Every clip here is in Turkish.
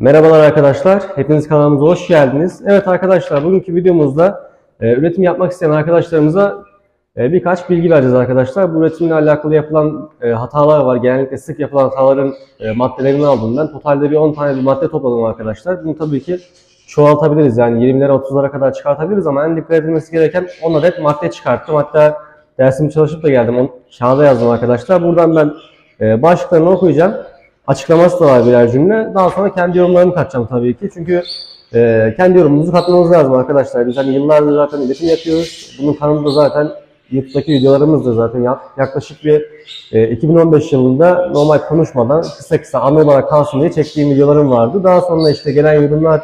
Merhabalar arkadaşlar, hepiniz kanalımıza hoş geldiniz. Evet arkadaşlar, bugünkü videomuzda üretim yapmak isteyen arkadaşlarımıza birkaç bilgi vereceğiz arkadaşlar. Bu üretimle alakalı yapılan hatalar var. Genellikle sık yapılan hataların maddelerini aldım ben. Totalde bir 10 tane bir madde topladım arkadaşlar. Bunu tabii ki çoğaltabiliriz. Yani 20'lere 30'lara kadar çıkartabiliriz ama en dikkat edilmesi gereken 10 adet madde çıkarttım. Hatta dersimi çalışıp da geldim. Onu kağıda yazdım arkadaşlar. Buradan ben başlıklarını okuyacağım. Açıklaması da var birer cümle. Daha sonra kendi yorumlarımı katacağım tabii ki. Çünkü kendi yorumunuzu katmanız lazım arkadaşlar. Biz hani yıllardır zaten üretim yapıyoruz. Bunun kanalında zaten YouTube'daki videolarımızda zaten yaklaşık bir 2015 yılında normal konuşmadan kısa kısa anı olarak kalsın diye çektiğim videolarım vardı. Daha sonra işte gelen yorumlar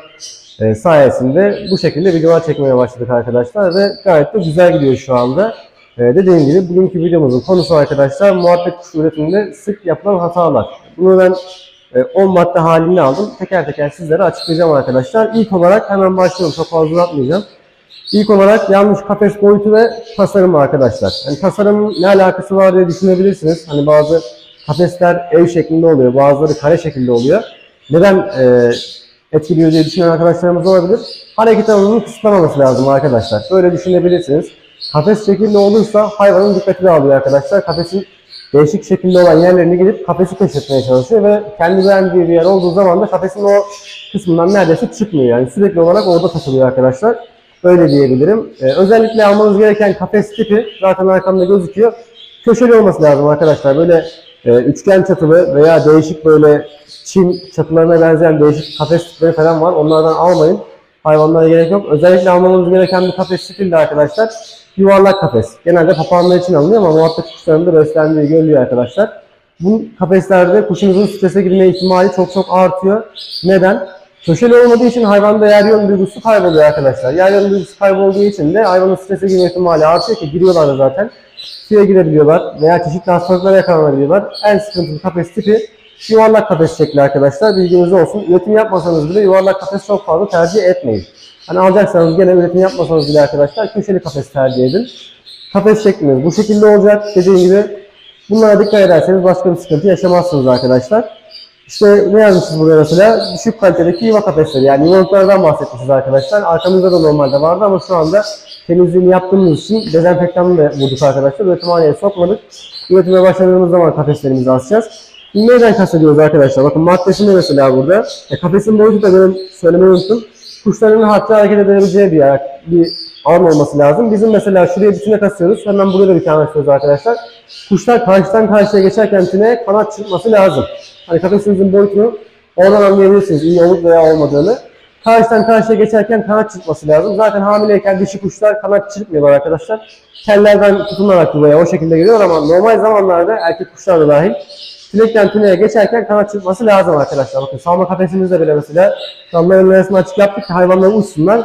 sayesinde bu şekilde videolar çekmeye başladık arkadaşlar ve gayet de güzel gidiyor şu anda. Dediğim gibi bugünkü videomuzun konusu arkadaşlar muhabbet kuşu üretiminde sık yapılan hatalar. Bunu ben 10 madde halinde aldım. Teker teker sizlere açıklayacağım arkadaşlar. İlk olarak hemen başlıyorum. Çok fazla uzatmayacağım. İlk olarak yanlış kafes boyutu ve tasarım arkadaşlar. Yani tasarımın ne alakası var diye düşünebilirsiniz. Hani bazı kafesler ev şeklinde oluyor. Bazıları kare şeklinde oluyor. Neden etkiliyor diye düşünen arkadaşlarımız olabilir. Hareket alanının kısıtlamaması lazım arkadaşlar. Böyle düşünebilirsiniz. Kafes şeklinde olursa hayvanın dikkatini alıyor arkadaşlar. Kafesin değişik şekilde olan yerlerine gidip kafesi keşfetmeye çalışıyor ve kendi beğendiği bir yer olduğu zaman da kafesin o kısmından neredeyse çıkmıyor. Yani sürekli olarak orada takılıyor arkadaşlar. Öyle diyebilirim. Özellikle almanız gereken kafes tipi zaten arkamda gözüküyor. Köşeli olması lazım arkadaşlar. Böyle üçgen çatılı veya değişik böyle Çin çatılarına benzeyen değişik kafes tipleri falan var. Onlardan almayın. Hayvanlara gerek yok. Özellikle almamız gereken bir kafes tipi de arkadaşlar yuvarlak kafes. Genelde papağanlar için alınıyor ama muhabbet kuşlarında beslendiği görülüyor arkadaşlar. Bu kafeslerde kuşunuzun strese girme ihtimali çok artıyor. Neden? Köşeli olmadığı için hayvanda yer yön duygusu kayboluyor arkadaşlar. Yer yön duygusu kaybolduğu için de hayvanın strese girme ihtimali artıyor ki giriyorlar da zaten. Suya girebiliyorlar veya çeşitli hastalıklara yakalanabiliyorlar. En sıkıntılı kafes tipi yuvarlak kafes şekli arkadaşlar. Bilginiz olsun. Üretim yapmasanız bile yuvarlak kafes çok fazla tercih etmeyin. Hani alacaksanız gene üretim yapmasanız bile arkadaşlar köşeli kafes tercih edin. Kafes şeklimiz bu şekilde olacak. Dediğim gibi bunlara dikkat ederseniz başka bir sıkıntı yaşamazsınız arkadalar. İşte ne yazmışız buraya mesela? Düşük kalitedeki yuva kafesleri, yani yuvalıklardan bahsetmişiz arkadaşlar. Arkamızda da normalde vardı ama şu anda temizliğini yaptığımız için dezenfektanını da vurduk arkadaşlar. Üretimhaneye sokmadık. Üretime başladığımız zaman kafeslerimizi asacağız. Neyden kastediyoruz arkadaşlar? Bakın maddesinde mesela burada. Kafesin boyutu da benim söylemeyi unuttum. Kuşların hatta hareket edebileceği bir alan olması lazım. Bizim mesela şuraya bir tüne kasıyoruz. Hemen buraya da bir tane açıyoruz arkadaşlar. Kuşlar karşıdan karşıya geçerken tüne kanat çırpması lazım. Hani kafesinizin boyutunu oradan anlayabilirsiniz iyi olup veya olmadığını. Karşıdan karşıya geçerken kanat çırpması lazım. Zaten hamileyken dişi kuşlar kanat çırpmıyorlar arkadaşlar. Kellerden tutunarak buraya o şekilde geliyor ama normal zamanlarda erkek kuşlar da dahil tünekten tüneye geçerken kanat çırpması lazım arkadaşlar. Bakın salma kafesimizde bile mesela damla önlemesini açık yaptık ki hayvanları uçsunlar.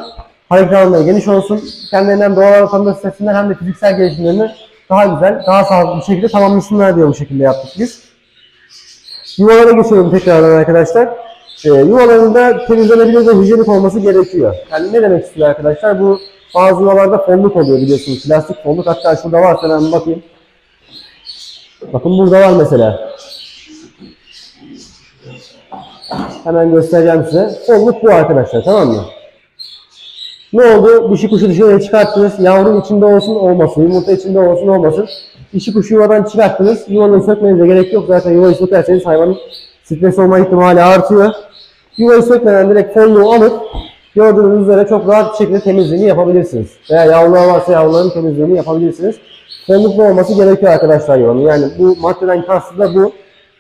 Hareket alanları geniş olsun. Kendilerinden doğal ortamda stresinden hem de fiziksel gelişimlerini daha güzel, daha sağlıklı bir şekilde tamamlasınlar diye bu şekilde yaptık biz. Yuvalara geçiyorum tekrardan arkadaşlar. Yuvaların da temizlenebilir ve hijyenik olması gerekiyor. Yani ne demek istiyor arkadaşlar? Bu bazı yuvalarda fonluk oluyor biliyorsunuz. Plastik fonluk. Hatta şurada varsa ben bakayım. Bakın burada var mesela. Hemen göstereceğim size. Fonluk bu arkadaşlar, tamam mı? Ne oldu? Dişi kuşu dışarıya çıkarttınız. Yavru içinde olsun olmasın, yumurta içinde olsun olmasın. Dişi kuşu yuvadan çıkarttınız. Yuvanı sökmenize gerek yok. Zaten yuvayı sökerseniz hayvanın stres olma ihtimali artıyor. Yuvayı sökmeden direkt fonluğu alıp gördüğünüz üzere çok rahat bir şekilde temizliğini yapabilirsiniz. Veya yavrular varsa yavruların temizliğini yapabilirsiniz. Fonluklu olması gerekiyor arkadaşlar yuvanın. Yani bu maddeden kastı da bu.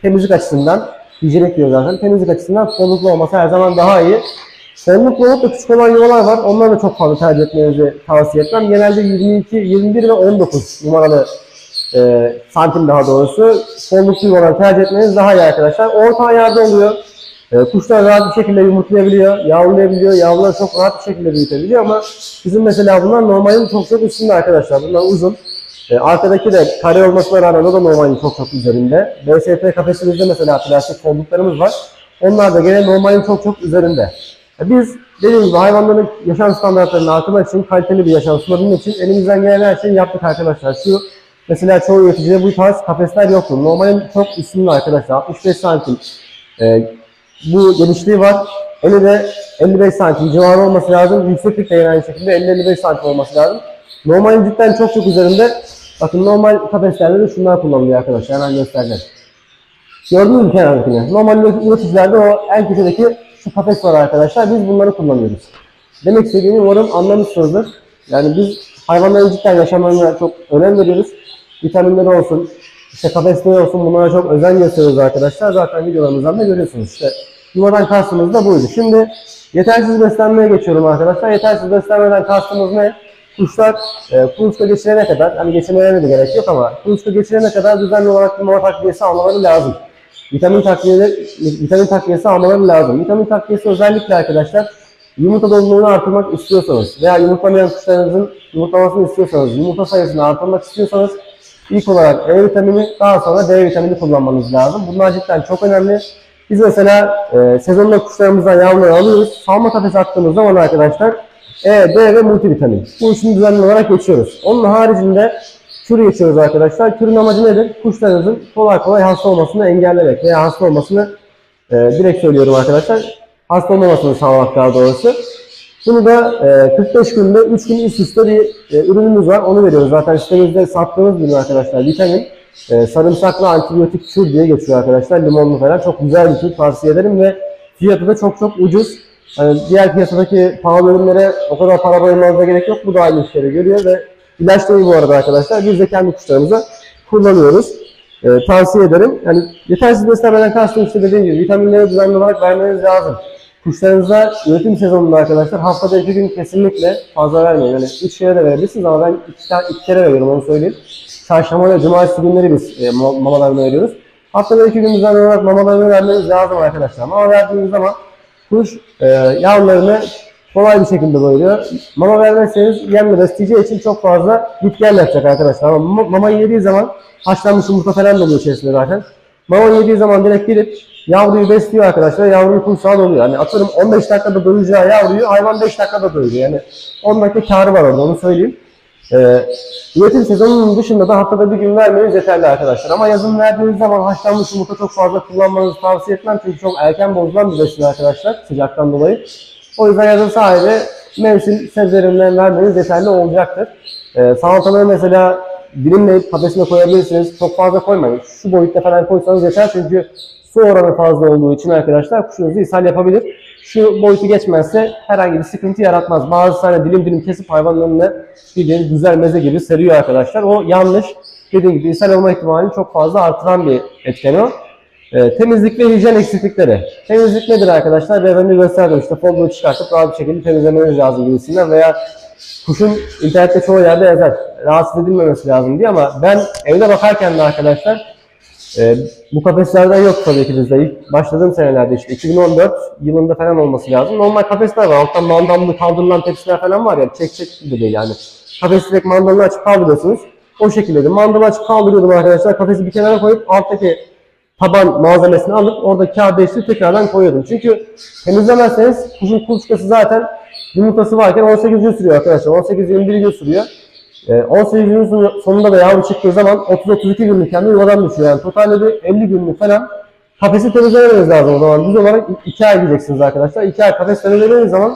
Temizlik açısından, hijyenik diyor zaten. Temizlik açısından fonluklu olması her zaman daha iyi. Fonluklu olup da küçük olan yuvalar var. Onları da çok fazla tercih etmenizi tavsiye etmem. Genelde 22, 21 ve 19 numaralı santim daha doğrusu fonluklu yuvaları tercih etmeniz daha iyi arkadaşlar. Orta ayarda oluyor. Kuşlar rahat bir şekilde yumurtlayabiliyor, yavrulayabiliyor. Yavrular çok rahat bir şekilde büyütebiliyor ama bizim mesela bunlar normalin çok üstünde arkadaşlar. Bunlar uzun. Arkadaki de kare olmasına rağmen o da normalin çok üzerinde. BSF kafesimizde mesela plastik fonluklarımız var. Onlar da gene normalin çok üzerinde. Biz dediğimiz gibi hayvanların yaşam standartlarını artırmak için, kaliteli bir yaşam sunabilmek için elimizden gelen her şeyi yaptık arkadaşlar. Şu mesela çoğu üreticide bu tarz kafesler yoktu. Normalin çok üstünde arkadaşlar. 65 santim bu genişliği var. Önü de 55 santim civarı olması lazım. Yükseklik de aynı şekilde 50-55 santim olması lazım. Normal incikten çok çok üzerinde. Bakın normal kafeslerde de şunlar kullanılıyor arkadaşlar. Hemen göstereceğim. Gördünüz mü kenardakini? Normal üreticilerde o en köşedeki şu kafes var arkadaşlar. Biz bunları kullanıyoruz. Demek istediğimi umarım anlamışsınızdır. Yani biz hayvanların cidden yaşamlarına çok önem veriyoruz. Vitaminleri olsun, işte kafesleri olsun, bunlara çok özen gösteriyoruz arkadaşlar. Zaten videolarımızdan da görüyorsunuz. İşte yuvadan kastımız da buydu. Şimdi yetersiz beslenmeye geçiyorum arkadaşlar. Yetersiz beslenmeden kastımız ne? Kuşlar kuluçka geçirene kadar, hani geçirmelerine de gerek yok ama kuluçka geçirene kadar düzenli olarak mama takviyesi almaları lazım. Vitamin takviyesi almaları lazım. Vitamin takviyesi özellikle arkadaşlar yumurta doluluğunu artırmak istiyorsanız veya yumurtlamayan kuşlarınızın yumurtlamasını istiyorsanız, yumurta sayısını artırmak istiyorsanız ilk olarak E vitamini, daha sonra D vitamini kullanmanız lazım. Bunlar cidden çok önemli. Biz mesela sezonda kuşlarımızdan yavruları alıyoruz. Salma kafesi attığımız zaman arkadaşlar E, D ve multivitamin. Bu üçünü düzenli olarak geçiyoruz. Onun haricinde kür geçiyoruz arkadaşlar. Kürün amacı nedir? Kuşlarınızın kolay kolay hasta olmasını engellemek veya hasta olmasını direkt söylüyorum arkadaşlar. Hasta olmamasını sağlamak daha doğrusu. Bunu da 45 günde 3 gün üst üste bir ürünümüz var. Onu veriyoruz. Zaten sitemizde sattığımız ürün arkadaşlar. Vitamin, sarımsaklı antibiyotik kür diye geçiyor arkadaşlar. Limonlu falan. Çok güzel bir kür. Tavsiye ederim ve fiyatı da çok çok ucuz. Yani diğer piyasadaki pahalı ürünlere o kadar para bayılmanıza gerek yok. Bu da aynı işleri görüyor ve ilaç değil bu arada arkadaşlar. Biz de kendi kuşlarımıza kullanıyoruz. Tavsiye ederim. Yani yetersiz beslenmeden kastım işte dediğim gibi vitaminleri düzenli olarak vermeniz lazım. Kuşlarınıza üretim sezonunda arkadaşlar haftada 2 gün kesinlikle fazla vermeyin. Yani 3 kere de verebilirsiniz ama ben 2 kere veriyorum, onu söyleyeyim. Çarşamba ve cumartesi günleri biz mamalarını veriyoruz. Haftada 2 gün düzenli olarak mamalarını vermeniz lazım arkadaşlar. Ama verdiğiniz zaman kuş yavrularını kolay bir şekilde doyuruyor. Mama vermezseniz yem besleyeceği için çok fazla bitkiler yapacak arkadaşlar. Ama mamayı yediği zaman haşlanmış yumurta falan doluyor içerisinde zaten. Mama yediği zaman direkt gelip yavruyu besliyor arkadaşlar. Yavruyu kumsala doluyor. Yani atıyorum 15 dakikada doyuracağı yavruyu hayvan 5 dakikada doyuruyor. Yani 10 dakika karı var orada, onu söyleyeyim. Üretim sezonunun dışında da haftada bir gün vermeniz yeterli arkadaşlar. Ama yazın verdiğiniz zaman haşlanmış yumurta çok fazla kullanmanızı tavsiye etmem. Çünkü çok erken bozulan bir besin arkadaşlar sıcaktan dolayı. O yüzden yazın sadece mevsim sebzelerinden vermeniz yeterli olacaktır. Salataları mesela dilimleyip kafesine koyabilirsiniz. Çok fazla koymayın. Şu boyutta falan koysanız yeter çünkü su oranı fazla olduğu için arkadaşlar kuşunuzu ishal yapabilir. Şu boyutu geçmezse herhangi bir sıkıntı yaratmaz. Bazı tane dilim dilim kesip hayvanın önüne bildiğiniz güzel meze gibi seriyor arkadaşlar. O yanlış. Dediğim gibi ishal olma ihtimalini çok fazla artıran bir etken o. Temizlik ve hijyen eksiklikleri. Temizlik nedir arkadaşlar? Beyefendi gösterdim işte folyoyu çıkartıp rahat bir şekilde temizlemeniz lazım gibisinden veya kuşun internette çoğu yerde yazar. Rahatsız edilmemesi lazım diye ama ben evde bakarken de arkadaşlar bu kafeslerden yok tabii ki bizde. İlk başladığım senelerde işte 2014 yılında falan olması lazım. Normal kafesler var. Alttan mandallı kaldırılan tepsiler falan var ya. Çek gibi değil yani. Kafesi direkt mandalını açıp kaldırıyorsunuz. O şekilde de mandalı açıp kaldırıyordum arkadaşlar. Kafesi bir kenara koyup alttaki taban malzemesini alıp orada kağıt değiştirip tekrardan koyuyordum. Çünkü temizlemezseniz kuşun kuluçkası zaten yumurtası varken 18 gün sürüyor arkadaşlar. 18-21 gün sürüyor. 18 günün sonunda da yavru çıktığı zaman 30-32 günlük kendi yuvadan düşüyor. Yani totalde bir 50 günlük falan kafesi temizlemeniz lazım o zaman. Düz olarak 2 ay gideceksiniz arkadaşlar. 2 ay kafes temizlemeniz zaman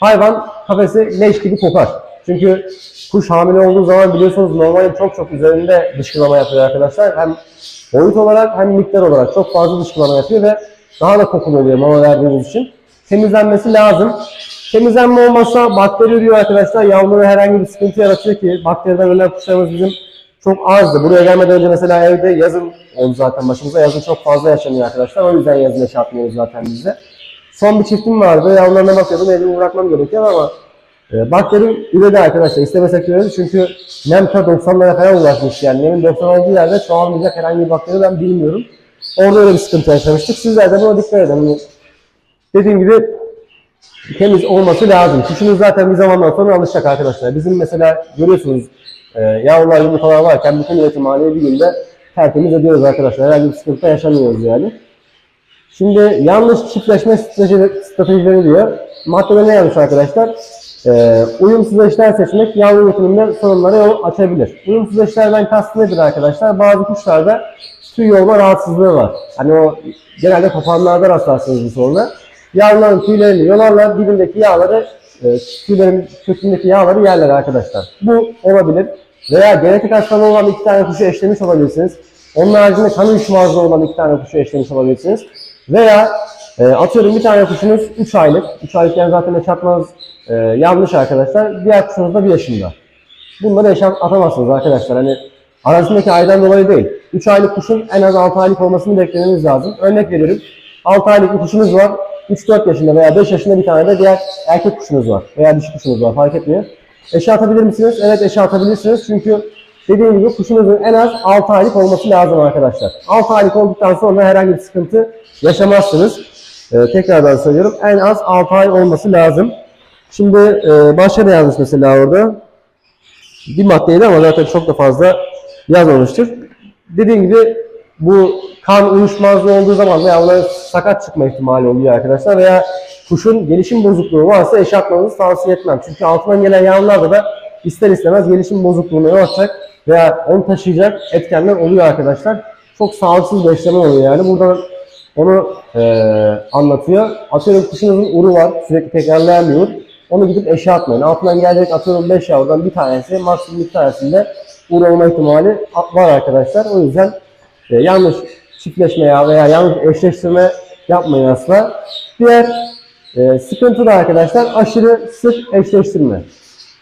hayvan kafesi leş gibi kokar. Çünkü kuş hamile olduğu zaman biliyorsunuz normalin çok çok üzerinde dışkılama yapıyor arkadaşlar. Hem boyut olarak hem miktar olarak çok fazla dışkılama yapıyor ve daha da kokulu oluyor mama verdiğiniz için. Temizlenmesi lazım. Temizlenme olmazsa bakteri ürüyor arkadaşlar. Yavrulara herhangi bir sıkıntı yaratıyor ki bakteriden ölen kuşlarımız bizim çok azdı. Buraya gelmeden önce mesela evde yazın oldu zaten başımıza. Yazın çok fazla yaşanıyor arkadaşlar. O yüzden yazın yaşatmıyoruz zaten bizde. Son bir çiftim vardı. Yavrularına bakıyordum. Elimi bırakmam gerekiyor ama bakteri üredi arkadaşlar. İstemesek üredi çünkü nem ta 90'lara kadar ulaşmış yani. Nemin 90 olduğu yerde çoğalmayacak herhangi bir bakteri ben bilmiyorum. Orada öyle bir sıkıntı yaşamıştık. Sizler de buna dikkat edin. Dediğim gibi temiz olması lazım. Kuşunuz zaten bir zamandan sonra alışacak arkadaşlar. Bizim mesela görüyorsunuz yavrular yumurtalar varken bütün üretimhaneyi bir günde tertemiz ediyoruz arkadaşlar. Herhangi bir sıkıntı yaşamıyoruz yani. Şimdi yanlış çiftleşme stratejileri diyor. Maddede ne yanlış arkadaşlar? Uyumsuz eşler seçmek yavru üretiminde sorunlara yol açabilir. Uyumsuz eşlerden kastı nedir arkadaşlar? Bazı kuşlarda su yolma rahatsızlığı var. Hani o genelde papağanlarda rastlarsınız bu soruna. Yavruların tüylerini yolarlar, dibindeki yağları, tüylerin kökündeki yağları yerler arkadaşlar. Bu olabilir. Veya genetik hastalığı olan iki tane kuşu eşlemiş olabilirsiniz. Onun haricinde kan uyuşmazlığı olan iki tane kuşu eşlemiş olabilirsiniz. Veya atıyorum bir tane kuşunuz 3 aylık. 3 aylıkken zaten eş atmanız yanlış arkadaşlar. Diğer kuşunuz da 1 yaşında. Bunları eş atamazsınız arkadaşlar. Hani arasındaki aydan dolayı değil. 3 aylık kuşun en az 6 aylık olmasını beklememiz lazım. Örnek veriyorum. 6 aylık bir kuşunuz var. 3-4 yaşında veya 5 yaşında bir tane de diğer erkek kuşunuz var. Veya dişi kuşunuz var. Fark etmiyor. Eşe atabilir misiniz? Evet, eşe atabilirsiniz. Çünkü dediğim gibi kuşunuzun en az 6 aylık olması lazım arkadaşlar. 6 aylık olduktan sonra herhangi bir sıkıntı yaşamazsınız. Tekrardan söylüyorum. En az 6 ay olması lazım. Şimdi başka da yazmış mesela orada. Bir maddeydi ama zaten çok da fazla yazmamıştır. Dediğim gibi bu kan uyuşmazlığı olduğu zaman veya onların sakat çıkma ihtimali oluyor arkadaşlar. Veya kuşun gelişim bozukluğu varsa eşe atmanızı tavsiye etmem. Çünkü altından gelen yavrularda da ister istemez gelişim bozukluğuna yol açacak veya onu taşıyacak etkenler oluyor arkadaşlar. Çok sağlıksız beslenme oluyor yani. Buradan onu anlatıyor. Atıyorum kuşunuzun uru var. Sürekli tekrarlayan bir ur. Onu gidip eşe atmayın. Altından gelecek atıyorum 5 yavrudan bir tanesi, maksimum bir tanesinde uru olma ihtimali var arkadaşlar. O yüzden yanlış çiftleşme veya yanlış eşleştirme yapmayın asla. Diğer sıkıntı da arkadaşlar aşırı sık eşleştirme.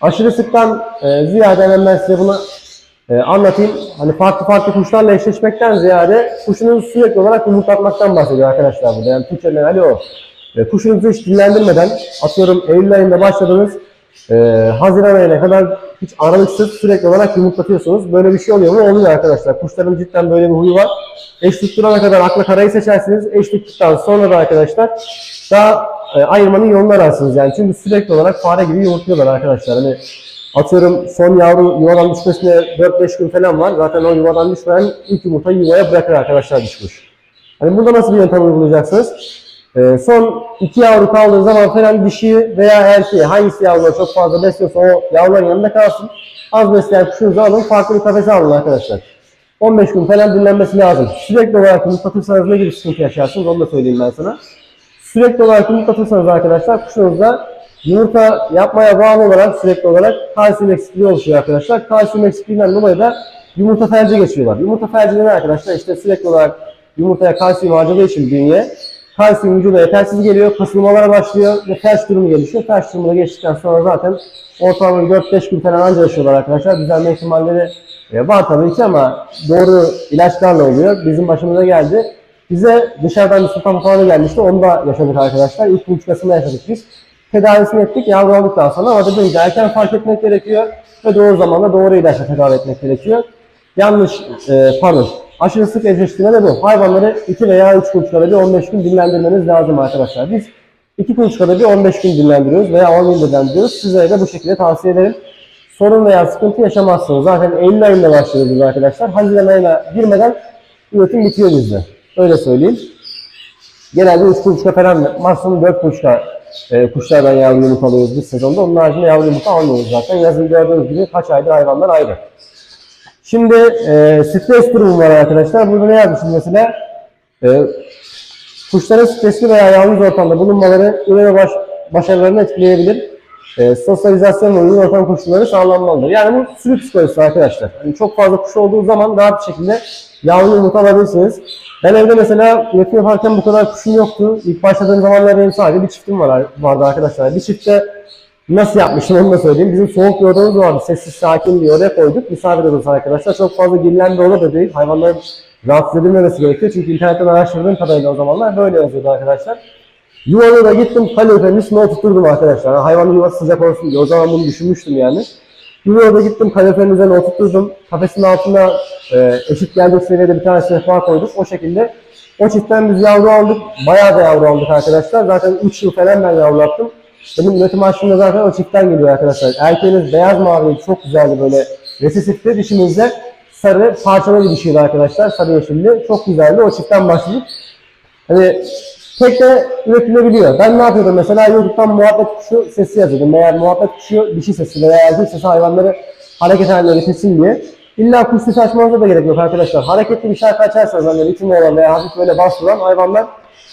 Aşırı sıktan ziyade hemen ben size bunu anlatayım. Hani farklı kuşlarla eşleşmekten ziyade kuşunuzu sürekli olarak yumurtlatmaktan bahsediyor arkadaşlar burada. Yani Türkçe meali o. Kuşunuzu hiç dinlendirmeden, atıyorum Eylül ayında başladınız, Haziran ayına kadar hiç aralıksız sürekli olarak yumurtlatıyorsunuz. Böyle bir şey oluyor mu? Oluyor arkadaşlar. Kuşların cidden böyle bir huyu var. Eş tutturana kadar akla karayı seçersiniz. Eş tuttuktan sonra da arkadaşlar daha ayırmanın yolunu ararsınız yani. Çünkü sürekli olarak fare gibi yumurtluyorlar arkadaşlar. Hani atıyorum son yavru yuvadan düşmesine 4-5 gün falan var. Zaten o yuvadan düşmeyen ilk yumurtayı yuvaya bırakır arkadaşlar düşmüş. Hani burada nasıl bir yöntem uygulayacaksınız? Son 2 yavru kaldığı zaman falan dişi veya erkeği hangisi yavruları çok fazla besliyorsa o yavruların yanında kalsın. Az besleyen kuşunuzu alın, farklı bir kafese alın arkadaşlar. 15 gün falan dinlenmesi lazım. Sürekli olarak yumurtlatırsanız ne gibi sıkıntı yaşarsınız onu da söyleyeyim ben sana. Sürekli olarak yumurtlatırsanız arkadaşlar kuşunuzda yumurta yapmaya bağlı olarak sürekli olarak kalsiyum eksikliği oluşuyor arkadaşlar. Kalsiyum eksikliğinden dolayı da yumurta felci geçiyorlar. Yumurta felci ne arkadaşlar? İşte sürekli olarak yumurtaya kalsiyum harcadığı için bünye kalsiyum vücuda yetersiz geliyor, kasılmalara başlıyor ve ters durumu gelişiyor. Ters durumuna geçtikten sonra zaten ortalama 4-5 gün falan anca yaşıyorlar arkadaşlar. Düzelme ihtimalleri var tabii ki ama doğru ilaçlarla oluyor. Bizim başımıza geldi. Bize dışarıdan bir Sultan Papağanı gelmişti. Onu da yaşadık arkadaşlar. İlk buçukasında yaşadık biz. Tedavisini ettik, yavru aldıktan sonra ama dediğim gibi erken fark etmek gerekiyor ve doğru zamanda doğru ilaçla tedavi etmek gerekiyor. Aşırı sık eşleştirme de bu. Hayvanları 2 veya 3 kuluçkada bir 15 gün dinlendirmeniz lazım arkadaşlar. Biz 2 kuluçkada bir 15 gün dinlendiriyoruz veya 10 gün dinlendiriyoruz. Sizlere de bu şekilde tavsiye ederim. Sorun veya sıkıntı yaşamazsınız. Zaten Eylül ayında başlıyoruz arkadaşlar. Haziran ayına girmeden üretim bitiyor bizde. Öyle söyleyeyim. Genelde 3 kuluçka falan, maksimum 4 kuluçka kuşlardan yavru yumurta alıyoruz biz sezonda. Onun haricinde yavru yumurta almıyoruz zaten. Yazın gördüğünüz gibi kaç aydır hayvanlar ayrı. Şimdi stres durumu var arkadaşlar. Burada ne yazmışım mesela? Kuşların stresli veya yalnız ortamda bulunmaları üreme başarılarını etkileyebilir. Sosyalizasyon uygun ortam koşulları sağlanmalıdır. Yani bu sürü psikolojisi arkadaşlar. Yani çok fazla kuş olduğu zaman rahat bir şekilde yavru yumurta alabilirsiniz. Ben evde mesela üretim yaparken bu kadar kuşum yoktu. İlk başladığım zamanlar benim sadece bir çiftim vardı arkadaşlar. Bir çiftte nasıl yapmışım onu da söyleyeyim. Bizim soğuk bir odamız vardı. Sessiz sakin bir odaya koyduk. Misafir odası arkadaşlar. Çok fazla girilen bir oda da değil. Hayvanların rahatsız edilmemesi gerekiyor. Çünkü internetten araştırdığım kadarıyla o zamanlar böyle yazıyordu arkadaşlar. Yuvalı da gittim. Kaloriferin üstüne oturturdum arkadaşlar. Yani hayvanın yuvası sıcak olsun diye. O zaman bunu düşünmüştüm yani. Yuvalı da gittim. Kaloriferin üzerine oturturdum. Kafesin altına eşit gelecek seviyede bir tane sehpa koyduk. O şekilde o çiftten biz yavru aldık. Bayağı da yavru aldık arkadaşlar. Zaten 3 yıl falan ben yavru attım. Benim üretim açtığımda zaten o çiftten geliyor arkadaşlar. Erkeğiniz beyaz mavi çok güzeldi böyle resesifti. Dişimizde sarı parçalı bir dişiydi arkadaşlar. Sarı yeşilli. Çok güzeldi. O çiftten başladık. Hani tek de üretilebiliyor. Ben ne yapıyordum mesela? YouTube'dan muhabbet kuşu sesi yazıyordum. Eğer muhabbet kuşu dişi sesi veya erkek sesi hayvanları hareket halinde üretilsin diye. İlla kuşu saçmanıza da gerek yok arkadaşlar. Hareketli bir şarkı açarsanız hani ritimli olan veya hafif böyle bastıran hayvanlar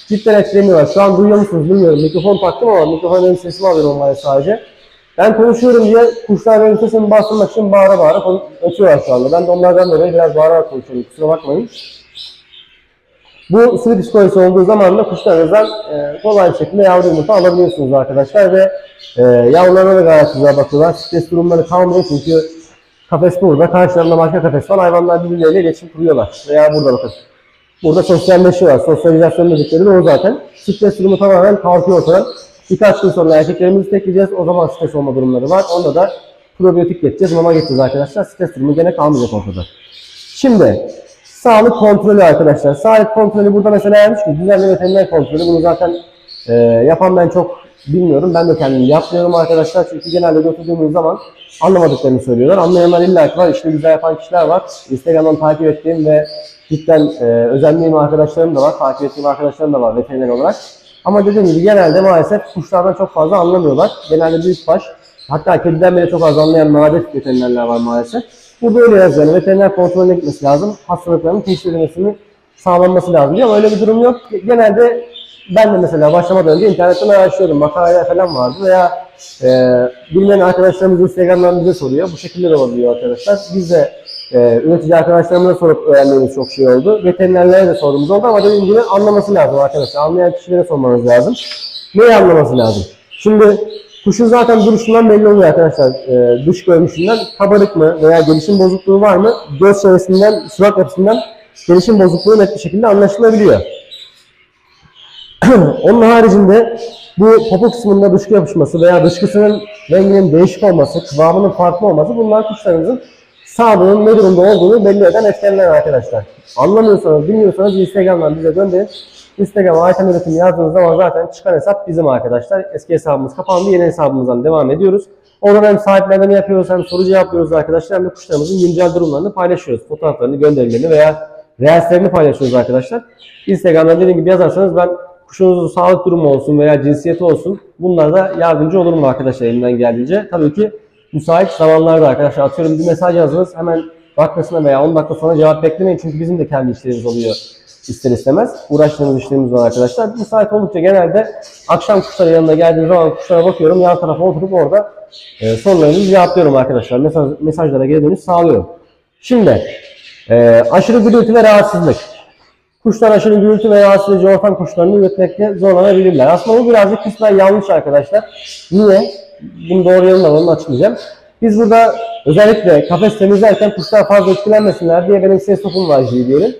cidden etkileniyorlar. Şu an duyuyor musunuz bilmiyorum. Mikrofon taktım ama mikrofon benim sesimi alıyor onlara sadece. Ben konuşuyorum diye kuşlar benim sesimi bastırmak için bağıra bağıra ötüyorlar şu anda. Ben de onlardan dolayı biraz bağırarak konuşuyorum. Kusura bakmayın. Bu sürü psikolojisi olduğu zaman da kuşlarınızdan kolay bir şekilde yavru yumurta alabiliyorsunuz arkadaşlar ve yavrularına da gayet güzel bakıyorlar. Stres durumları kalmıyor çünkü kafes burada, karşılarında başka kafes var. Hayvanlar birbirleriyle geçim kuruyorlar veya burada bakın. Burada sosyalleşiyorlar. Sosyalizasyon dedikleri de o zaten. Stres durumu tamamen kalkıyor ortadan. Birkaç gün sonra erkeklerimizi tekleyeceğiz. O zaman stres olma durumları var. Onda da probiyotik geçeceğiz, mama geçeceğiz arkadaşlar. Stres durumu gene kalmayacak ortada. Şimdi sağlık kontrolü arkadaşlar. Sağlık kontrolü burada mesela gelmiş ki düzenli veteriner kontrolü. Bunu zaten yapan ben çok bilmiyorum. Ben de kendim yapmıyorum arkadaşlar. Çünkü genelde götürdüğümüz zaman anlamadıklarını söylüyorlar. Anlayanlar illaki var. İşte güzel yapan kişiler var. Instagram'dan takip ettiğim ve cidden özendiğim arkadaşlarım da var. Takip ettiğim arkadaşlarım da var veteriner olarak. Ama dediğim gibi genelde maalesef kuşlardan çok fazla anlamıyorlar. Genelde büyükbaş. Hatta kediden bile çok az anlayan nadir veterinerler var maalesef. Bu böyle yazılan veteriner kontrolüne gitmesi lazım. Hastalıkların teşhis edilmesini sağlanması lazım diye ama öyle bir durum yok. Genelde ben de mesela başlamadan önce internetten araştırıyorum. Makaleler falan vardı veya bilmeyen arkadaşlarımız Instagram'dan bize soruyor. Bu şekilde de olabiliyor arkadaşlar. Biz de üretici arkadaşlarımıza sorup öğrendiğimiz çok şey oldu. Veterinerlere de sorduğumuz oldu ama dediğim gibi anlaması lazım arkadaşlar. Anlayan kişilere sormanız lazım. Neyi anlaması lazım? Şimdi kuşun zaten duruşundan belli oluyor arkadaşlar. Dış görünüşünden kabarık mı veya gelişim bozukluğu var mı? Göz çevresinden, surat yapısından gelişim bozukluğu net bir şekilde anlaşılabiliyor. Onun haricinde bu popo kısmında dışkı yapışması veya dışkısının renginin değişik olması, kıvamının farklı olması bunlar kuşlarınızın sağlığının ne durumda olduğunu belli eden etkenler arkadaşlar. Anlamıyorsanız, bilmiyorsanız Instagram'dan bize gönderin. Instagram'a Aytan Üretim yazdığınız zaman zaten çıkan hesap bizim arkadaşlar. Eski hesabımız kapandı, yeni hesabımızdan devam ediyoruz. Oradan hem sahiplendirme yapıyoruz, hem soru cevaplıyoruz arkadaşlar, hem de kuşlarımızın güncel durumlarını paylaşıyoruz. Fotoğraflarını, gönderilerini veya reelslerini paylaşıyoruz arkadaşlar. Instagram'dan dediğim gibi yazarsanız ben kuşunuzun sağlık durumu olsun veya cinsiyeti olsun bunlara da yardımcı olurum arkadaşlar elimden geldiğince. Tabii ki müsait zamanlarda arkadaşlar atıyorum bir mesaj yazdınız hemen dakikasına veya 10 dakika sonra cevap beklemeyin çünkü bizim de kendi işlerimiz oluyor. İster istemez uğraştığımız işlerimiz var arkadaşlar. Müsait oldukça genelde akşam kuşların yanına geldiğim zaman kuşlara bakıyorum. Yan tarafa oturup orada sorularınızı cevaplıyorum arkadaşlar. Mesajlara geri dönüş sağlıyorum. Şimdi aşırı gürültü ve rahatsızlık. Kuşlar aşırı gürültü ve rahatsız edici ortam kuşlarını üretmekte zorlanabilirler. Aslında bu birazcık kısmen yanlış arkadaşlar. Niye? Bunu doğru yanından onu açıklayacağım. Biz burada özellikle kafes temizlerken kuşlar fazla etkilenmesinler diye benim ses topum var diyelim.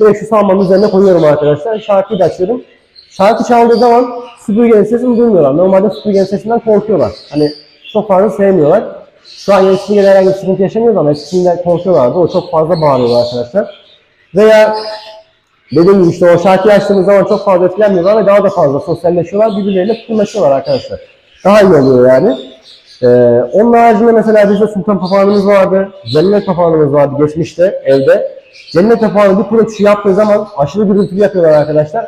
Böyle şu salmanın üzerine koyuyorum arkadaşlar. Şarkıyı da açıyorum. Şarkı çaldığı zaman süpürgenin sesini duymuyorlar. Normalde süpürgenin sesinden korkuyorlar. Hani çok fazla sevmiyorlar. Şu an yeni süpürgeyle herhangi bir sıkıntı yaşamıyoruz ama eskisinden korkuyorlardı. O çok fazla bağırıyorlar arkadaşlar. Veya dediğim gibi işte o şarkıyı açtığımız zaman çok fazla etkilenmiyorlar ve daha da fazla sosyalleşiyorlar. Birbirleriyle tutulmaşıyorlar arkadaşlar. Daha iyi oluyor yani. Onun haricinde mesela bizde Sultan Papağanımız vardı. Cennet Papağanımız vardı geçmişte evde. Cennet Papağanı bir kuru kuşu yaptığı zaman aşırı gürültülü yapıyorlar arkadaşlar.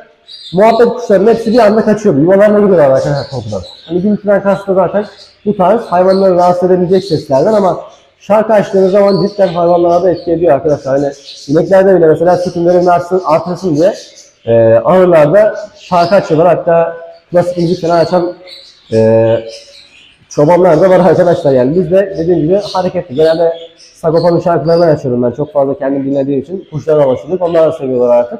Muhabbet kuşlarının hepsi bir anda kaçıyor. Yuvalarına gidiyorlar arkadaşlar korkudan. Hani gürültüden kastı zaten bu tarz hayvanları rahatsız edebilecek seslerden ama şarkı açtığınız zaman cidden hayvanlara da etki ediyor arkadaşlar. Hani ineklerde bile mesela süt ürünlerini artırsın diye ahırlarda şarkı açıyorlar. Hatta klasik müzik falan açan çobanlar da var arkadaşlar yani. Biz de dediğim gibi hareketli. Genelde Sagopa'nın şarkılarından açıyorum ben. Çok fazla kendim dinlediğim için. Kuşlara başladık. Onlar da seviyorlar artık.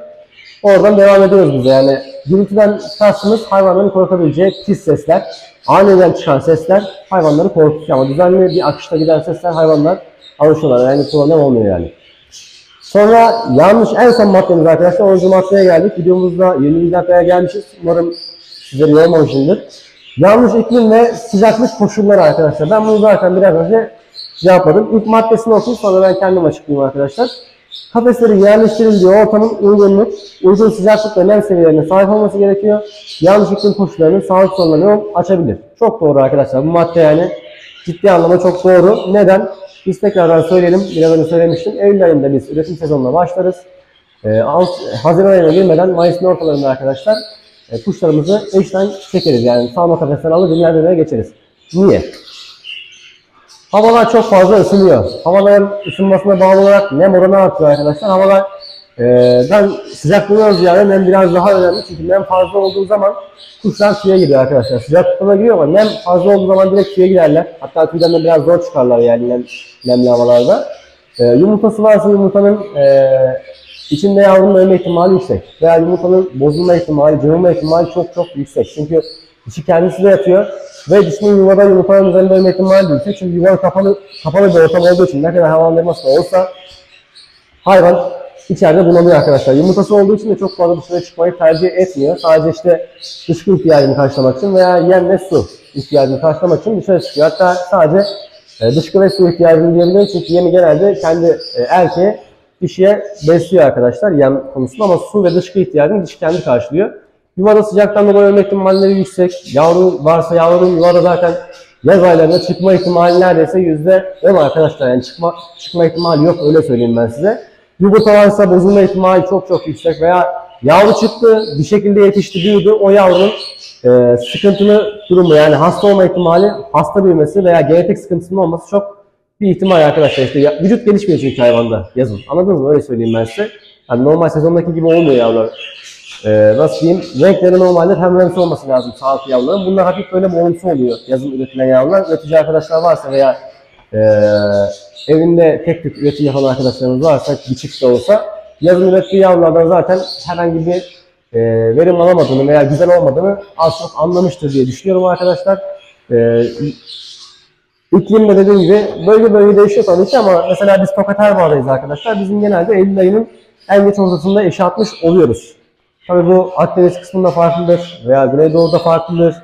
Oradan devam ediyoruz bize yani. Gürültüden kastımız hayvanların korkabileceği pis sesler. Aniden çıkan sesler hayvanları korkutuyor. Ama düzenli bir akışta giden sesler hayvanlar alışıyorlar. Yani problem olmuyor yani. Sonra yanlış en son maddemiz arkadaşlar. 10. maddeye geldik. Videomuzda 20. dakikaya gelmişiz. Umarım sizleri yormamışımdır. Yanlış iklim ve sıcaklık koşulları arkadaşlar. Ben bunu zaten biraz önce cevapladım. İlk maddesini okuyun sonra ben kendim açıklayayım arkadaşlar. Kafeslerin yerleştirildiği ortamın uygunluk, uygun sıcaklık ve nem seviyelerine sahip olması gerekiyor. Yanlış iklim koşullarının sağlık sorunlarına yol açabilir. Çok doğru arkadaşlar. Bu madde yani ciddi anlamda çok doğru. Neden? Biz tekrardan söyleyelim. Biraz önce söylemiştim. Eylül ayında biz üretim sezonuna başlarız. Haziran ayına girmeden Mayıs'ın ortalarında arkadaşlar kuşlarımızı eşten çekeriz. Yani salma kafesten alır, dinlendirmeye geçeriz. Niye? Havalar çok fazla ısınıyor. Havaların ısınmasına bağlı olarak nem oranı artıyor arkadaşlar. Havalar sıcaklığına ziyade nem biraz daha önemli. Çünkü nem fazla olduğu zaman kuşlar suya giriyor arkadaşlar. Sıcaklıkla giriyor ama nem fazla olduğu zaman direkt suya girerler. Hatta tüyden de biraz zor çıkarlar yani nemli havalarda. Yumurtası varsa yumurtanın içinde yavrunun ölme ihtimali yüksek. Veya yumurtanın bozulma ihtimali, cırılma ihtimali çok çok yüksek. Çünkü dişi kendisi de yatıyor ve dişinin yuvada yumurtanın üzerinde ölme ihtimali de yüksek. Çünkü yuva kapalı bir ortam olduğu için ne kadar havalandırması da olsa hayvan içeride bulamıyor arkadaşlar. Yumurtası olduğu için de çok fazla dışarı çıkmayı tercih etmiyor. Sadece işte dışkı ihtiyacını karşılamak için veya yem ve su ihtiyacını karşılamak için dışarı çıkıyor. Hatta sadece dışkı ve su ihtiyacını diyebiliriz. Çünkü yemi genelde kendi erkeği dişiye besliyor arkadaşlar yem konusunda, ama su ve dışkı ihtiyacını dişi kendi karşılıyor. Yuvada sıcaktan dolayı ölme ihtimalleri yüksek. Yavru varsa yavrunun yuvada zaten yaz aylarında çıkma ihtimali neredeyse %10 arkadaşlar. Yani çıkma ihtimali yok, öyle söyleyeyim ben size. Yumurta varsa bozulma ihtimali çok çok yüksek veya yavru çıktı, bir şekilde yetişti, büyüdü, o yavrunun sıkıntılı durumu yani hasta olma ihtimali, hasta büyümesi veya genetik sıkıntısının olması çok bir ihtimal arkadaşlar. İşte vücut gelişmiyor çünkü hayvanda yazın. Anladınız mı? Öyle söyleyeyim ben size. Yani normal sezondaki gibi olmuyor yavrular. Nasıl diyeyim? Renkleri normaldir, hem renkli olması lazım sağlıklı yavruların. Bunlar hafif böyle morumsu oluyor yazın üretilen yavrular. Üretici arkadaşlar varsa veya evinde tek tip üretici yapan arkadaşlarımız varsa, küçük de olsa, yazın ürettiği yavrulardan zaten herhangi bir verim alamadığını veya güzel olmadığını az çok anlamıştır diye düşünüyorum arkadaşlar. İklimde dediğim gibi bölge değişiyor tabii ki, ama mesela biz Tokat Erbaa'dayız arkadaşlar. Bizim genelde Eylül ayının en geç ortasında iş atmış oluyoruz. Tabii bu Akdeniz kısmında farklıdır veya Güneydoğu'da farklıdır.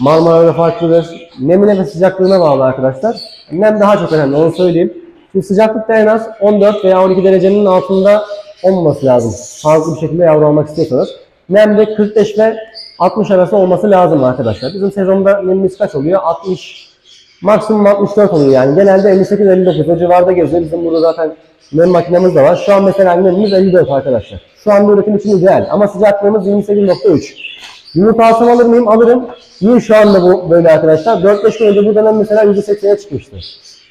Marmara'da farklıdır. Nemine ve sıcaklığına bağlı arkadaşlar. Nem daha çok önemli, onu söyleyeyim. Şimdi sıcaklıkta en az 14 veya 12 derecenin altında olmaması lazım. Sağlıklı bir şekilde yavru almak istiyorsanız. Nem de 45 ve 60 arası olması lazım arkadaşlar. Bizim sezonda nemimiz kaç oluyor? 60, maksimum 64 oluyor yani. Genelde 58-59 o civarda geziyor. Bizim burada zaten nem makinemiz de var. Şu an mesela nemimiz 54 arkadaşlar. Şu anda üretim için ideal ama sıcaklığımız 28.3. Yumurta alsam alır mıyım? Alırım. Niye şu anda bu böyle arkadaşlar? 4-5 gün önce bu dönem mesela %80'e çıkmıştı.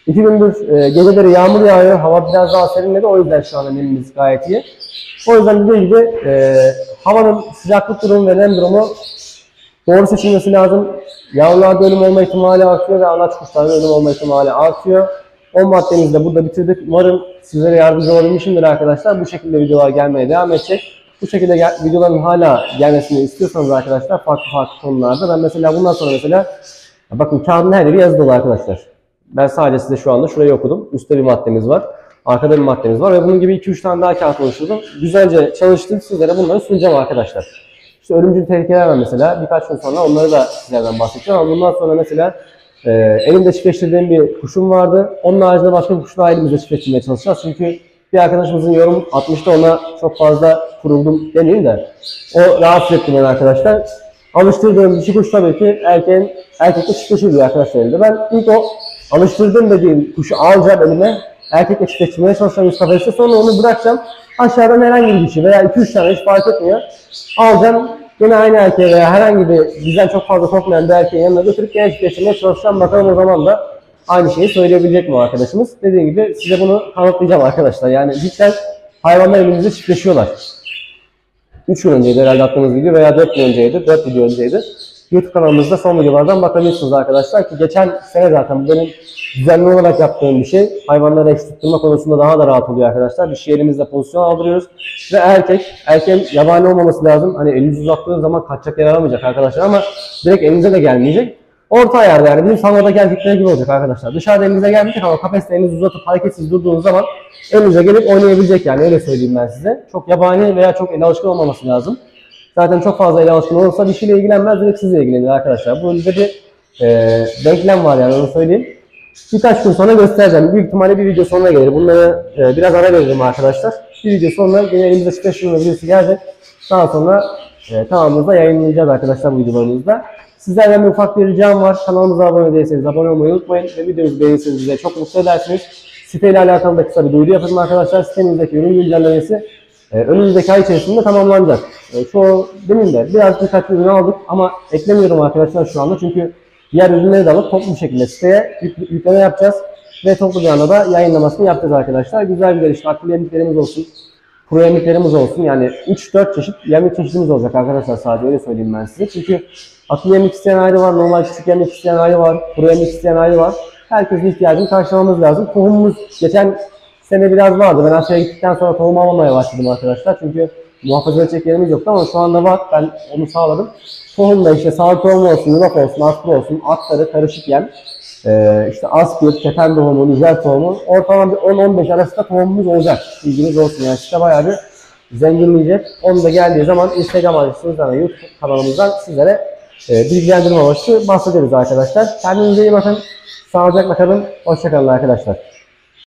2 gündür geceleri yağmur yağıyor, hava biraz daha serinledi. O yüzden şu anda nemimiz gayet iyi. O yüzden dediğim gibi havanın sıcaklık durumu ve nem durumu doğru seçilmesi lazım. Yavrularda ölüm olma ihtimali artıyor ve anaç kuşlarda ölüm olma ihtimali artıyor. 10 maddemizi de burada bitirdik. Umarım sizlere yardımcı olabilmişimdir arkadaşlar. Bu şekilde videolar gelmeye devam edecek. Bu şekilde videoların hala gelmesini istiyorsanız arkadaşlar farklı konularda, ben mesela bundan sonra bakın kağıdın her yeri yazı dolu arkadaşlar. Ben sadece size şu anda şurayı okudum. Üstte bir maddemiz var. Arkada bir maddemiz var ve bunun gibi 2-3 tane daha kağıt oluşturdum. Güzelce çalıştım. Sizlere bunları sunacağım arkadaşlar. İşte ölümcül tehlikeler var mesela. Birkaç gün sonra onları da sizlerden bahsedeceğim. Ama bundan sonra mesela elimde çiftleştirdiğim bir kuşum vardı. Onun haricinde başka bir kuş daha elimizde çiftleştirmeye çalışacağız. Çünkü bir arkadaşımızın yorum atmıştı, ona çok fazla kuruldum demeyeyim de o rahatsız etti beni arkadaşlar. Alıştırdığım dişi kuş tabii ki erkekle çiftleşiyor arkadaşlar elinde. Ben ilk o alıştırdığım dediğim kuşu alacağım elime, erkekle çiftleştirmeye çalışacağım üst kafesle, sonra onu bırakacağım. Aşağıdan herhangi bir dişi veya 2-3 tane hiç fark etmiyor. Alacağım yine aynı erkeğe veya herhangi bir bizden çok fazla korkmayan bir erkeğin yanına götürüp gene çiftleştirmeye çalışacağım. Bakalım o zaman da aynı şeyi söyleyebilecek mi arkadaşımız? Dediğim gibi size bunu kanıtlayacağım arkadaşlar. Yani cidden hayvanlar elimizde çiftleşiyorlar. 3 gün önceydi herhalde attığımız video veya 4 gün önceydi, 4 video önceydi. YouTube kanalımızda son videolardan bakabilirsiniz arkadaşlar ki geçen sene zaten benim düzenli olarak yaptığım bir şey. Hayvanları eksilttirme konusunda daha da rahat oluyor arkadaşlar. Bir şey elimizde pozisyon aldırıyoruz ve erkeğin yabani olmaması lazım. Hani eliniz uzattığı zaman kaçacak yer aramayacak arkadaşlar ama direkt elinize de gelmeyecek. Orta ayarda yani bizim salonda geldikleri gibi olacak arkadaşlar. Dışarıda elinize gelmeyecek ama kafeste elinizi uzatıp hareketsiz durduğunuz zaman elinize gelip oynayabilecek yani, öyle söyleyeyim ben size. Çok yabani veya çok ele alışkın olmaması lazım. Zaten çok fazla ele alışkın olursa dişiyle ilgilenmez, direkt sizle ilgilenir arkadaşlar. Bu önce bir denklem var yani, onu söyleyeyim. Birkaç gün sonra göstereceğim. Büyük ihtimalle bir video sonuna gelir. Bunları biraz ara veririm arkadaşlar. Bir video sonra yine elimizde 45 gün videosu gelecek. Daha sonra tamamımızda yayınlayacağız arkadaşlar bu videolarımızda. Sizlerden bir ufak bir ricam var. Kanalımıza abone değilseniz abone olmayı unutmayın. Ve videomuzu beğenirseniz bize çok mutlu edersiniz. Siteyle alakalı da kısa bir duyuru yapalım arkadaşlar. Sitemizdeki ürün güncellemesi önümüzdeki ay içerisinde tamamlanacak. Şu demin de biraz birkaç ürün aldık ama eklemiyorum arkadaşlar şu anda. Çünkü Diğer ürünleri de alıp toplu şekilde siteye yükleme yapacağız. Ve toplu bir anda da yayınlamasını yapacağız arkadaşlar. Güzel işte akıllı yemliklerimiz olsun. Pro yemliklerimiz olsun. Yani 3-4 çeşit yemlik çeşitimiz olacak arkadaşlar, sadece öyle söyleyeyim ben size. Çünkü akıllı yemlik isteyen ayrı var, normal küçük yemlik isteyen ayrı var, pro yemlik isteyen ayrı var. Herkesin ihtiyacını karşılamamız lazım. Tohumumuz geçen sene biraz vardı. Ben aşağıya gittikten sonra tohum almamaya başladım arkadaşlar. Çünkü muhafaza edecek yerimiz yoktu ama şu anda var. Ben onu sağladım. Tohumda işte sağlık tohumu olsun, yulaf olsun, aspir olsun, atları karışık yem. İşte aspir, keten tohumu, nijer tohumu. Ortalama bir 10-15 arasında tohumumuz olacak. İlginiz olsun yani. İşte bayağı bir zenginleyecek. Onu da geldiği zaman Instagram adresimizden ve YouTube kanalımızdan sizlere bilgilendirme amaçlı bahsederiz arkadaşlar. Kendinize iyi bakın. Sağlıcakla kalın. Hoşça kalın arkadaşlar.